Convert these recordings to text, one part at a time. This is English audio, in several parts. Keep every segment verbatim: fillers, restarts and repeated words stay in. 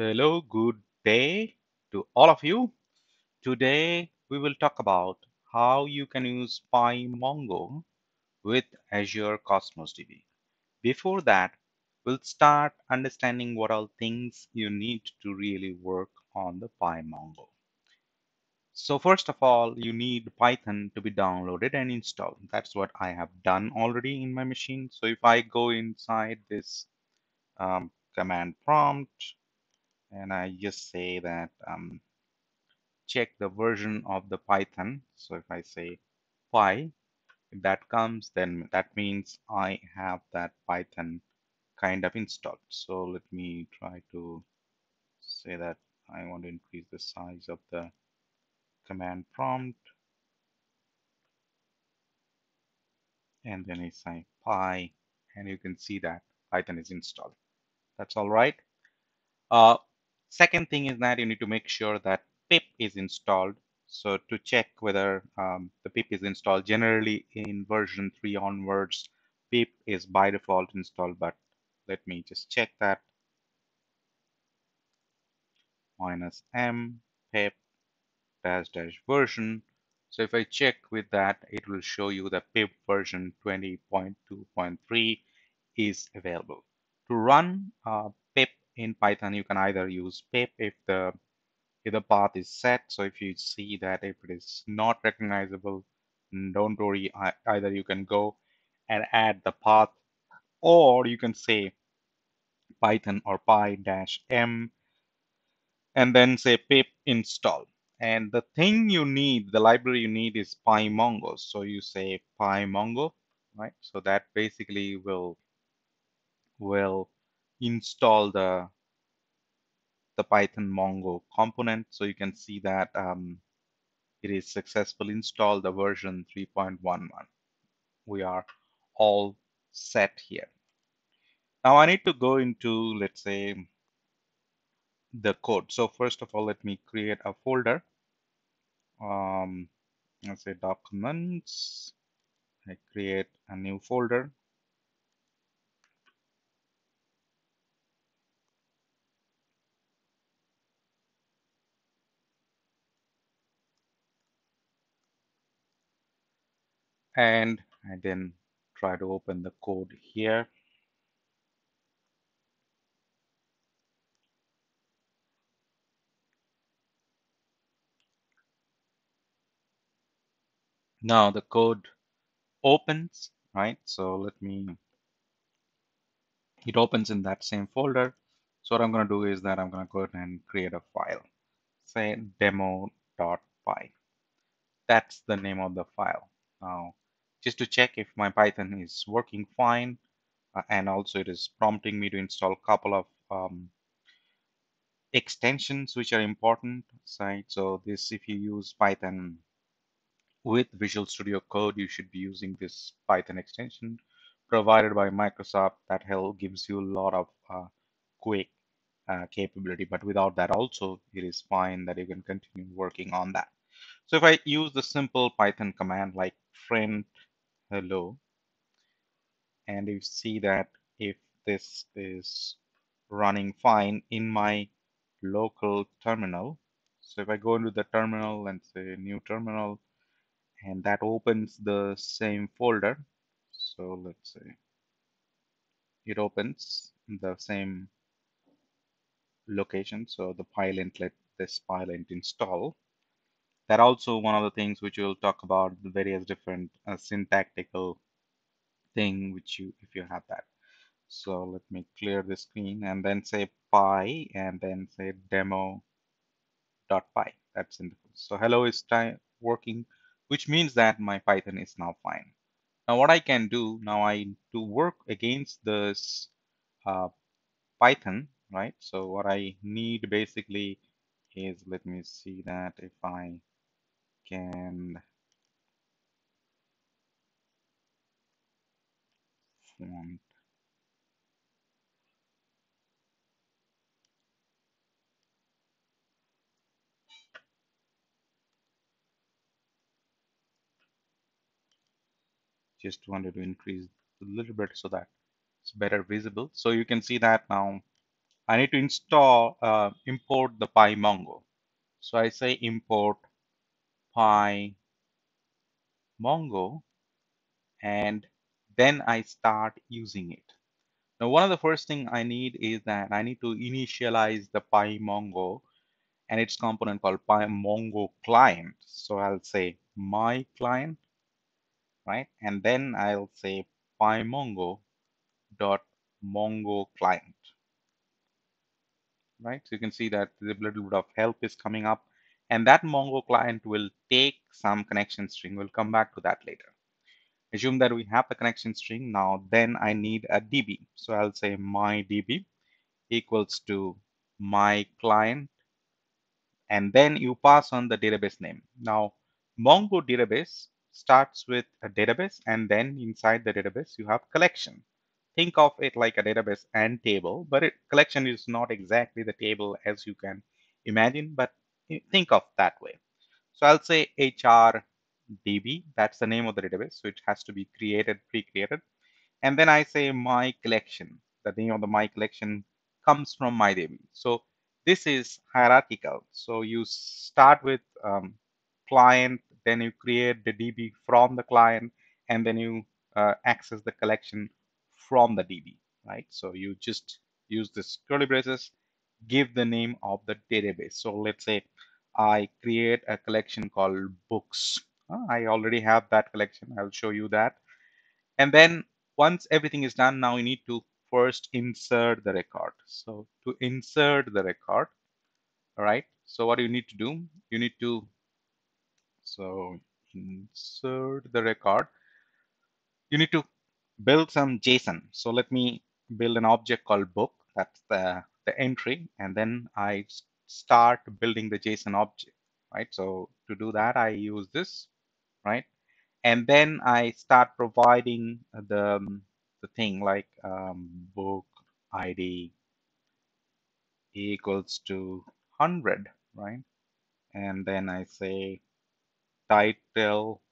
Hello, good day to all of you. Today we will talk about how you can use PyMongo with Azure Cosmos D B. Before that, we'll start understanding what all things you need to really work on the PyMongo. So first of all, you need Python to be downloaded and installed. That's what I have done already in my machine. So if I go inside this um, command prompt, and I just say that um, check the version of the Python. So if I say py, if that comes, then that means I have that Python kind of installed. So let me try to say that I want to increase the size of the command prompt. And then I say py, and you can see that Python is installed. That's all right. Uh, Second thing is that you need to make sure that pip is installed. So to check whether um, the pip is installed, generally in version three onwards, pip is by default installed, but let me just check that. Minus M pip dash dash version. So if I check with that, it will show you the pip version twenty point two point three is available. To run uh, pip in Python, you can either use pip if the if the path is set. So if you see that if it is not recognizable, don't worry. Either you can go and add the path, or you can say Python or py dash m, and then say pip install. And the thing you need, the library you need, is PyMongo. So you say PyMongo, right? So that basically will will install the the Python Mongo component. So you can see that um, it is successfully installed, the version three point one one. We are all set here. Now I need to go into, let's say, the code. So first of all, let me create a folder. Um, let's say documents. I create a new folder. And I then try to open the code here. Now the code opens, right? So let me, it opens in that same folder. So what I'm going to do is that I'm going to go ahead and create a file. Say demo.py. That's the name of the file. Now, just to check if my Python is working fine, uh, and also it is prompting me to install a couple of um, extensions which are important, right? So this, if you use Python with Visual Studio Code, you should be using this Python extension provided by Microsoft. That help gives you a lot of uh, quick uh, capability, but without that also, it is fine that you can continue working on that. So if I use the simple Python command like print hello, and you see that if this is running fine in my local terminal. So if I go into the terminal and say new terminal, and that opens the same folder. So let's say it opens the same location. So the pylint, let this pylint install. That also one of the things which we'll talk about, the various different uh, syntactical thing which you, if you have that. So let me clear the screen and then say py and then say demo.py. That's in the, so hello is working, which means that my Python is now fine. Now what I can do now, I to work against this uh, Python, right? So what I need basically is, let me see that if I can font just wanted to increase a little bit so that it's better visible. So you can see that now I need to install, uh, import the PyMongo. So I say import PyMongo, and then I start using it. Now, one of the first thing I need is that I need to initialize the PyMongo and its component called PyMongo client. So I'll say my client, right? And then I'll say PyMongo.mongo client, right? So you can see that the little bit of help is coming up, and that Mongo client will take some connection string. We'll come back to that later. Assume that we have the connection string. Now, then I need a D B. So I'll say my D B equals to my client, and then you pass on the database name. Now, Mongo database starts with a database, and then inside the database, you have collection. Think of it like a database and table, but it, collection is not exactly the table as you can imagine, but think of that way. So I'll say H R D B, that's the name of the database, so it has to be created, pre-created. And then I say my collection, the name of the my collection comes from my D B. So this is hierarchical. So you start with um, client, then you create the D B from the client, and then you uh, access the collection from the D B, right? So you just use this curly braces, give the name of the database. So let's say I create a collection called books. I already have that collection. I'll show you that. And then once everything is done, now you need to first insert the record. So to insert the record, all right. So what do you need to do? You need to, so insert the record. You need to build some JSON. So let me build an object called book. That's the, the entry. And then I start building the JSON object, right? So to do that, I use this. Right, and then I start providing the the thing like um, book I D equals to one hundred, right? And then I say title,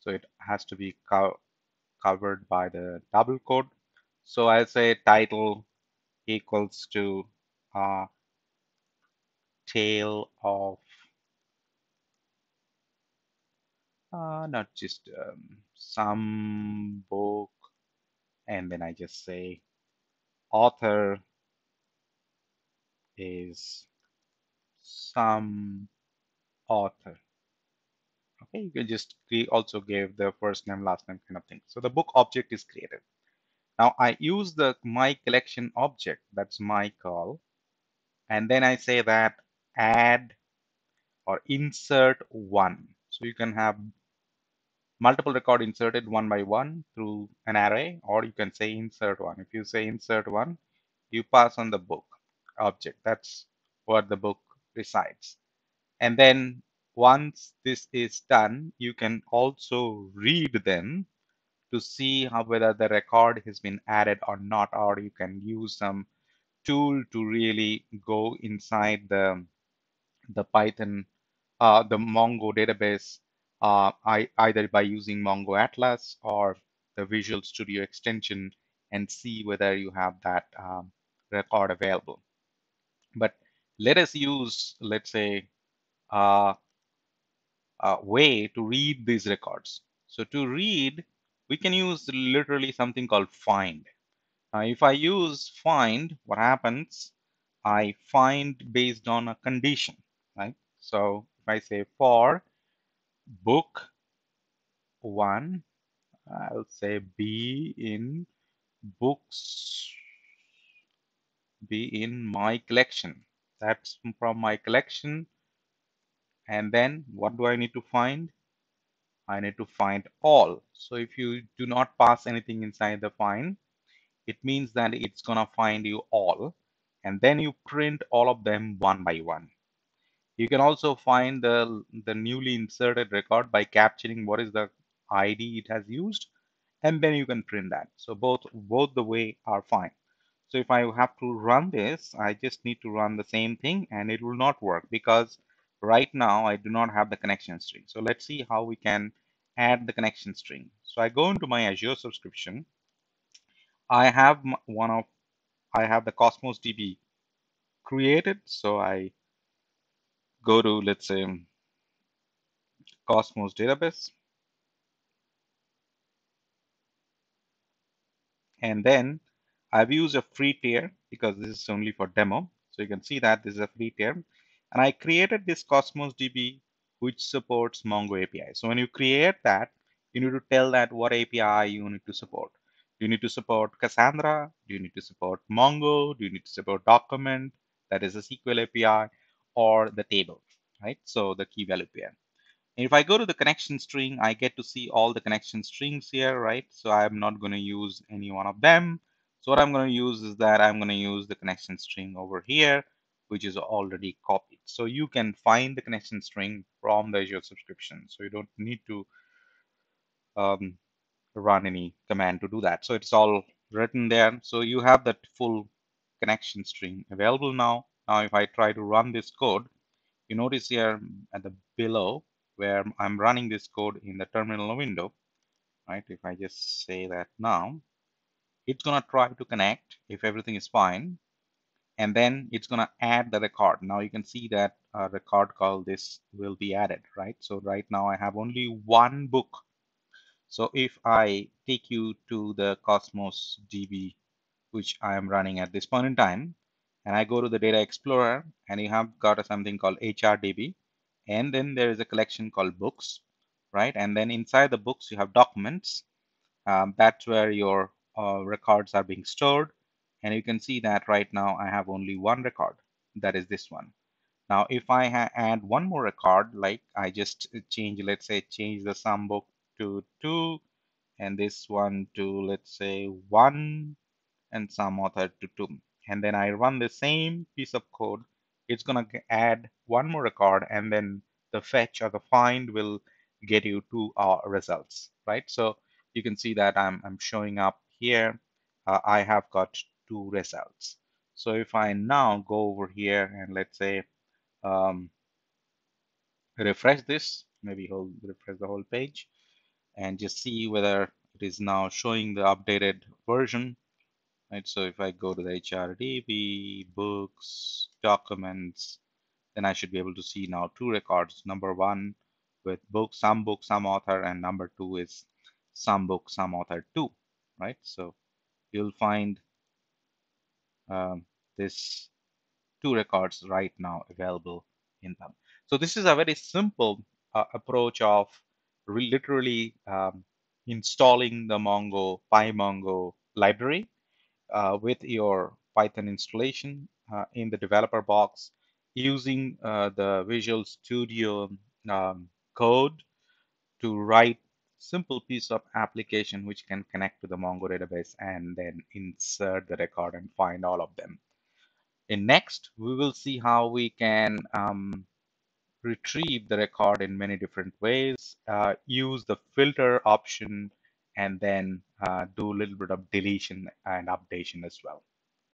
so it has to be co covered by the double quote. So I say title equals to uh, tale of uh, not just um, some book, and then I just say author is some author. Okay, you can just also give the first name, last name kind of thing. So the book object is created. Now I use the my collection object, that's my call, and then I say that add or insert one. So you can have multiple record inserted one by one through an array, or you can say insert one. If you say insert one, you pass on the book object. That's where the book resides. And then once this is done, you can also read them to see how whether the record has been added or not, or you can use some tool to really go inside the the Python, uh, the Mongo database, uh, I, either by using Mongo Atlas or the Visual Studio extension, and see whether you have that um, record available. But let us use, let's say, uh, a way to read these records. So to read, we can use literally something called find. Uh, if I use find, what happens? I find based on a condition, right? So if I say for book one, I'll say be in books, be in my collection. That's from my collection. And then what do I need to find? I need to find all. So if you do not pass anything inside the find, it means that it's going to find you all, and then you print all of them one by one. You can also find the, the newly inserted record by capturing what is the I D it has used, and then you can print that. So both, both the way are fine. So if I have to run this, I just need to run the same thing, and it will not work because right now I do not have the connection string. So let's see how we can add the connection string. So I go into my Azure subscription. I have one of I have the Cosmos D B created, so I go to, let's say, Cosmos database, and then I've used a free tier because this is only for demo. So you can see that this is a free tier, and I created this Cosmos D B which supports Mongo A P I. So when you create that, you need to tell that what A P I you need to support. Do you need to support Cassandra? Do you need to support Mongo? Do you need to support document? That is a S Q L A P I, or the table, right? So the key value pair. And if I go to the connection string, I get to see all the connection strings here, right? So I'm not going to use any one of them. So what I'm going to use is that I'm going to use the connection string over here, which is already copied. So you can find the connection string from the Azure subscription. So you don't need to um, run any command to do that. So it's all written there. So you have that full connection string available now. Now, if I try to run this code, you notice here at the below where I'm running this code in the terminal window, right? If I just say that now, it's going to try to connect if everything is fine. And then it's going to add the record. Now you can see that a record called this will be added, right? So right now I have only one book. So if I take you to the Cosmos D B, which I am running at this point in time, and I go to the Data Explorer, and you have got something called H R D B, and then there is a collection called books, right? And then inside the books, you have documents. Um, that's where your uh, records are being stored. And you can see that right now I have only one record, that is this one. Now, if I add one more record, like I just change, let's say change the sum book to two, and this one to, let's say, one, and some author to two. And then I run the same piece of code, it's gonna add one more record, and then the fetch or the find will get you to our results, right? So you can see that I'm, I'm showing up here. Uh, I have got two results. So if I now go over here and let's say um, refresh this, maybe hold, refresh the whole page, and just see whether it is now showing the updated version. Right. So if I go to the H R D B, books, documents, then I should be able to see now two records. Number one with book, some book, some author, and number two is some book, some author two. Right. So you'll find Um, this two records right now available in them. So this is a very simple uh, approach of literally um, installing the Mongo PyMongo library uh, with your Python installation uh, in the developer box using uh, the Visual Studio um, code to write simple piece of application which can connect to the Mongo database and then insert the record and find all of them. In next, we will see how we can um, retrieve the record in many different ways, uh, use the filter option, and then uh, do a little bit of deletion and updation as well.